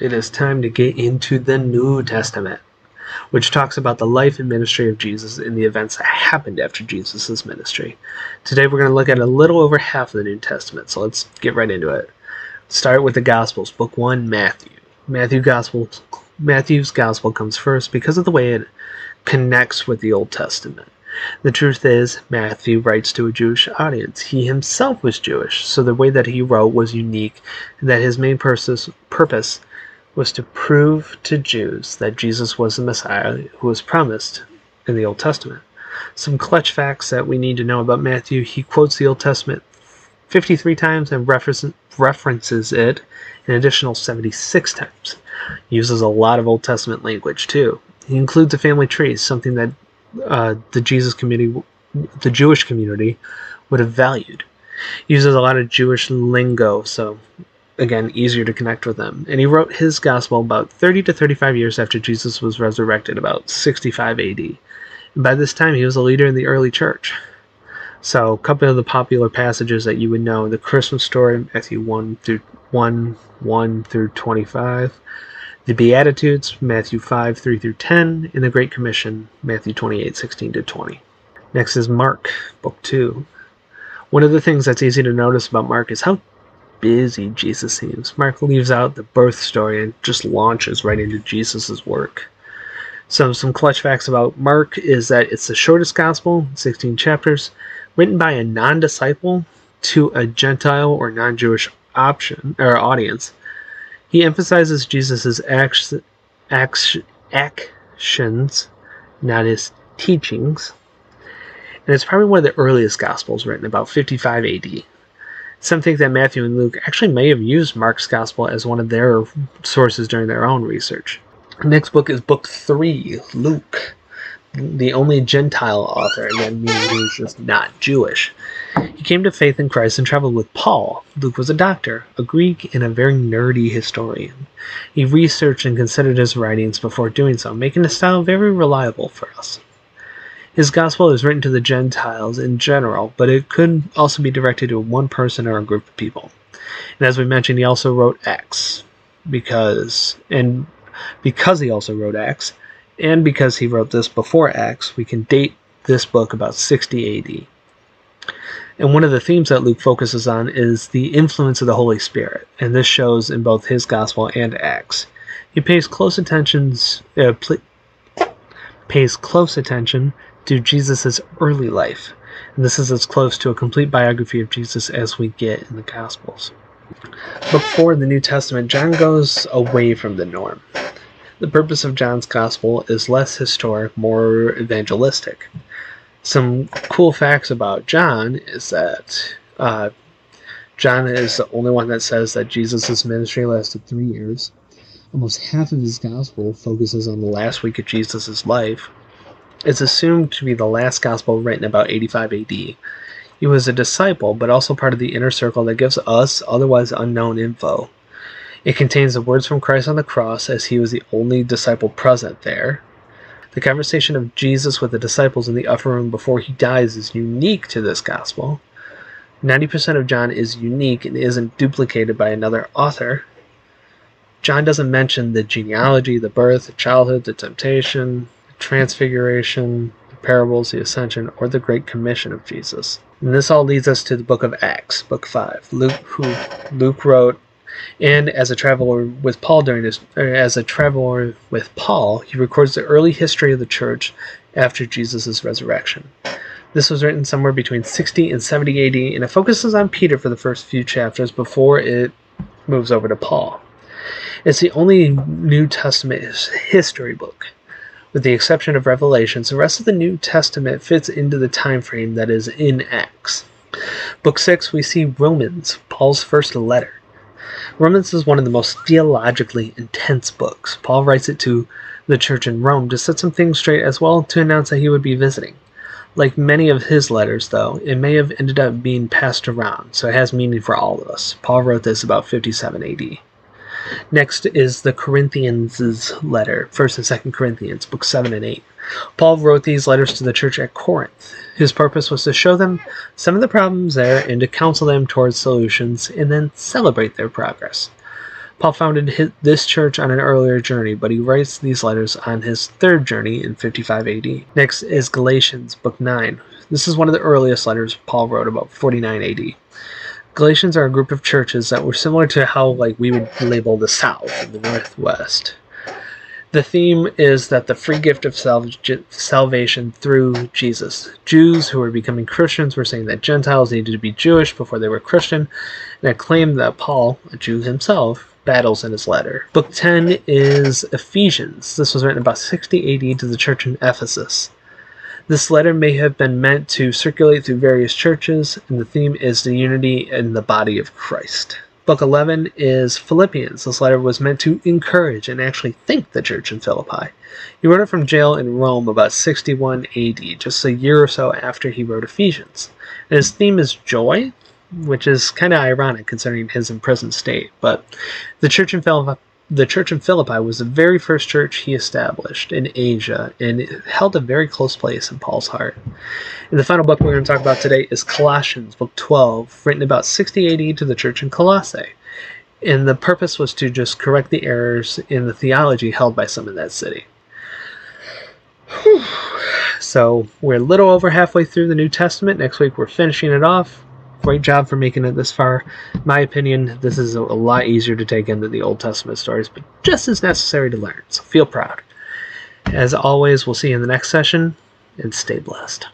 It is time to get into the New Testament, which talks about the life and ministry of Jesus and the events that happened after Jesus' ministry. Today we're going to look at a little over half of the New Testament, so let's get right into it. Start with the Gospels, Book 1, Matthew. Matthew's Gospel comes first because of the way it connects with the Old Testament. The truth is, Matthew writes to a Jewish audience. He himself was Jewish, so the way that he wrote was unique, and that his main purpose was to prove to Jews that Jesus was the Messiah who was promised in the Old Testament. Some clutch facts that we need to know about Matthew: he quotes the Old Testament 53 times and references it an additional 76 times. He uses a lot of Old Testament language too. He includes a family tree, something that the Jewish community would have valued. He uses a lot of Jewish lingo, so again, easier to connect with them. And he wrote his gospel about 30 to 35 years after Jesus was resurrected, about 65 AD. And by this time, he was a leader in the early church. So a couple of the popular passages that you would know: the Christmas story, Matthew 1:1-25, the Beatitudes, Matthew 5:3-10, and the Great Commission, Matthew 28:16-20. Next is Mark, Book 2. One of the things that's easy to notice about Mark is how busy Jesus seems. Mark leaves out the birth story and just launches right into Jesus' work. Some clutch facts about Mark is that it's the shortest gospel, 16 chapters, written by a non-disciple to a Gentile or non-Jewish audience. He emphasizes Jesus' actions, not his teachings. And it's probably one of the earliest gospels written, about 55 AD. Some think that Matthew and Luke actually may have used Mark's gospel as one of their sources during their own research. The next book is Book 3, Luke, the only Gentile author, and that means he was just not Jewish. He came to faith in Christ and traveled with Paul. Luke was a doctor, a Greek, and a very nerdy historian. He researched and considered his writings before doing so, making his style very reliable for us. His gospel is written to the Gentiles in general, but it could also be directed to one person or a group of people. And as we mentioned, he also wrote Acts because he wrote this before Acts, we can date this book about 60 AD. And one of the themes that Luke focuses on is the influence of the Holy Spirit, and this shows in both his gospel and Acts. He pays close attention to Jesus' early life, and this is as close to a complete biography of Jesus as we get in the Gospels. Before the New Testament, John goes away from the norm. The purpose of John's Gospel is less historic, more evangelistic. Some cool facts about John is that John is the only one that says that Jesus' ministry lasted 3 years. Almost half of his Gospel focuses on the last week of Jesus' life. It's assumed to be the last gospel written about 85 AD. He was a disciple, but also part of the inner circle that gives us otherwise unknown info. It contains the words from Christ on the cross, as he was the only disciple present there. The conversation of Jesus with the disciples in the upper room before he dies is unique to this gospel. 90% of John is unique and isn't duplicated by another author. John doesn't mention the genealogy, the birth, the childhood, the temptation, Transfiguration, the parables, the ascension, or the Great Commission of Jesus. And this all leads us to the book of Acts, Book 5, Luke wrote, and as a traveler with Paul, he records the early history of the church after Jesus' resurrection. This was written somewhere between 60 and 70 AD, and it focuses on Peter for the first few chapters before it moves over to Paul. It's the only New Testament history book. With the exception of Revelations, the rest of the New Testament fits into the time frame that is in Acts. Book 6, we see Romans, Paul's first letter. Romans is one of the most theologically intense books. Paul writes it to the church in Rome to set some things straight, as well to announce that he would be visiting. Like many of his letters, though, it may have ended up being passed around, so it has meaning for all of us. Paul wrote this about 57 AD. Next is the Corinthians' letter, 1st and 2nd Corinthians, Book 7 and 8. Paul wrote these letters to the church at Corinth. His purpose was to show them some of the problems there and to counsel them towards solutions, and then celebrate their progress. Paul founded this church on an earlier journey, but he writes these letters on his third journey in 55 AD. Next is Galatians, Book 9. This is one of the earliest letters Paul wrote, about 49 AD. Galatians are a group of churches that were similar to how we would label the South and the Northwest. The theme is that the free gift of salvation through Jesus. Jews who were becoming Christians were saying that Gentiles needed to be Jewish before they were Christian, and a claim that Paul, a Jew himself, battles in his letter. Book 10 is Ephesians. This was written about 60 AD to the church in Ephesus. This letter may have been meant to circulate through various churches, and the theme is the unity in the body of Christ. Book 11 is Philippians. This letter was meant to encourage and actually thank the church in Philippi. He wrote it from jail in Rome about 61 AD, just a year or so after he wrote Ephesians. And his theme is joy, which is kind of ironic considering his imprisoned state, but the church in Philippi was the very first church he established in Asia, and it held a very close place in Paul's heart. And the final book we're going to talk about today is Colossians, Book 12, written about 60 AD to the church in Colossae. And the purpose was to just correct the errors in the theology held by some in that city. Whew. So we're a little over halfway through the New Testament. Next week we're finishing it off. Great job for making it this far. In my opinion, this is a lot easier to take in than the Old Testament stories, but just as necessary to learn, so feel proud. As always, we'll see you in the next session, and stay blessed.